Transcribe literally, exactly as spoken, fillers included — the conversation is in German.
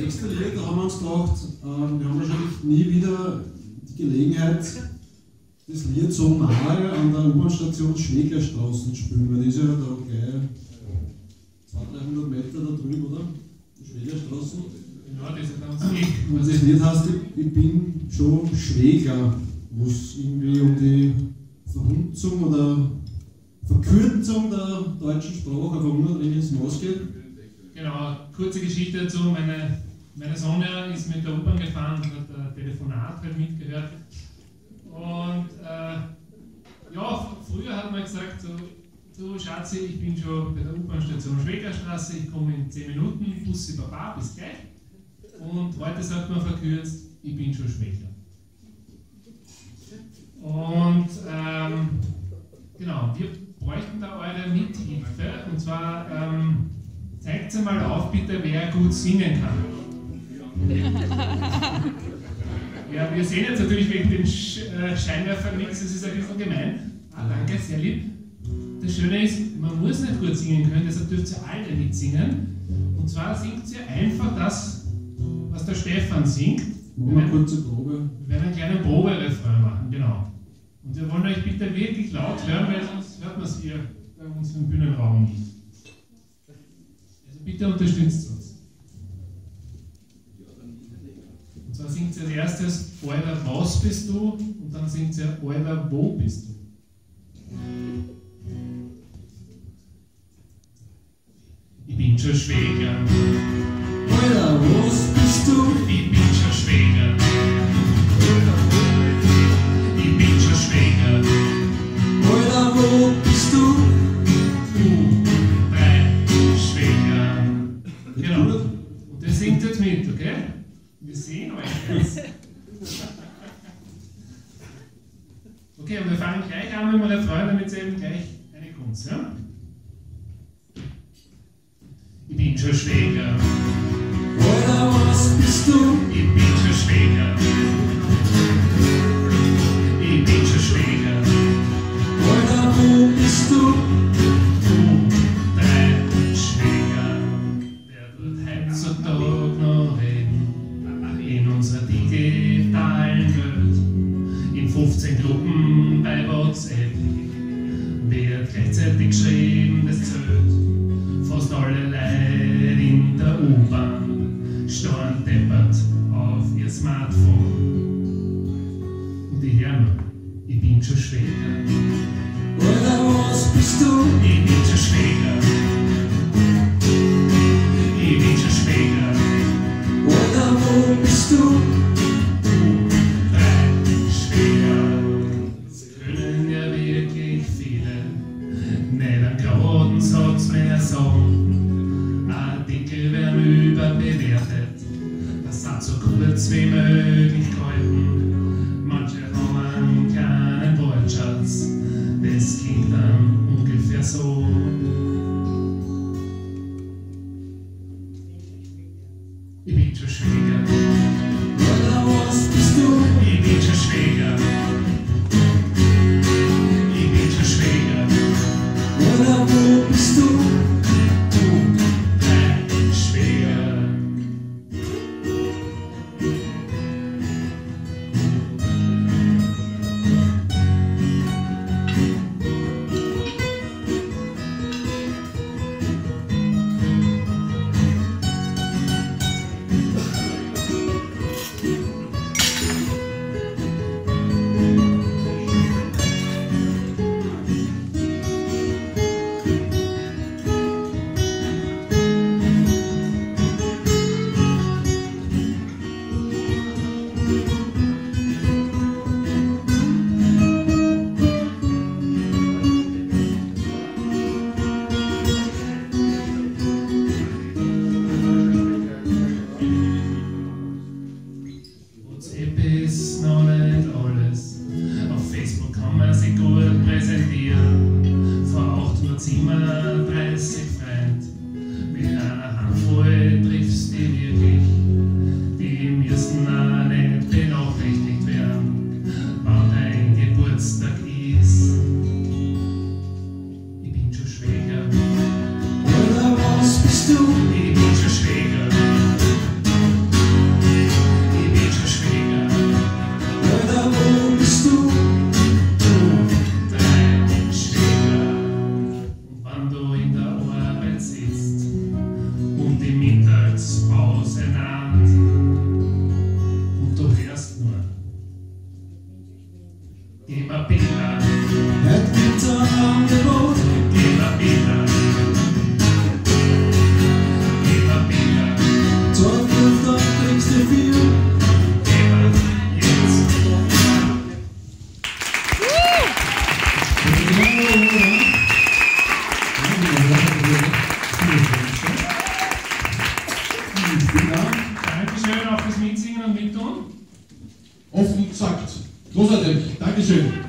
Im nächsten Direkt haben wir uns gedacht, äh, wir haben wahrscheinlich nie wieder die Gelegenheit, das Lied so nahe an der U-Bahn-Station Schweglerstraße zu spielen, weil das ist ja da gleich zweihundert Meter da drüben, oder? Die Schweglerstraße. Ja, das ist ganz gut. Also das Lied heißt, ich, ich bin schon Schwegler, wo es irgendwie um die Verhunzung oder Verkürzung der deutschen Sprache, verunreines Maß geht. Genau, kurze Geschichte dazu. Meine, meine Sonja ist mit der U-Bahn gefahren und hat ein Telefonat halt mitgehört. Und äh, ja, früher hat man gesagt, so, du Schatzi, ich bin schon bei der U-Bahn-Station Schweglerstraße, ich komme in zehn Minuten, Bussi Baba, bis gleich. Und heute sagt man verkürzt, ich bin schon Schwegler. Und ähm, genau, wir bräuchten da eure Mithilfe. Und zwar ähm, zeigt mal auf, bitte, wer gut singen kann. Ja, wir sehen jetzt natürlich wegen dem Scheinwerfer nichts, das ist ein bisschen gemein. Ah, danke, sehr lieb. Das Schöne ist, man muss nicht gut singen können, deshalb dürft ihr alle mitsingen. Und zwar singt ihr einfach das, was der Stefan singt. Wir werden, kurze Probe. Wir werden einen kleinen Proberefrain machen, genau. Und wir wollen euch bitte wirklich laut hören, weil sonst hört man es hier bei uns im Bühnenraum nicht. Bitte unterstützt uns. Und zwar singt sie als erstes, Euler, was bist du? Und dann singt sie, Euler, wo bist du? Ich bin schon Schwegler. Euler, was bist du? Ich bin schon Schwegler. Ich bin schon Schwegler. Euler, wo bist du? Mit, okay? Wir sehen euch jetzt. Okay, und wir fangen gleich an, wenn wir der Freude, damit sie eben gleich eine Kunst, ja? Ich bin schon Schwegler. Oder was bist du? Ich bin schon Schwegler. Ich bin schon Schwegler. Oder wo bist du? fünfzehn Gruppen bei WhatsApp wird gleichzeitig geschrieben, das zählt. Fast alle Leute in der U-Bahn starren deppert auf ihr Smartphone. Und ich höre mir, ich bin schon Schwegler. Oder was bist du? Ich bin schon Schwegler. Ich bin schon Schwegler. Oder wo bist du? Wie Möglichkeiten, manche haben keinen Wortschatz, das klingt dann ungefähr so. Ich bin schon Schwegler. Oder was bist du? Ich bin schon Schwegler. Ich bin schon Schwegler. Oder wo bist du? Außerdem, Dankeschön.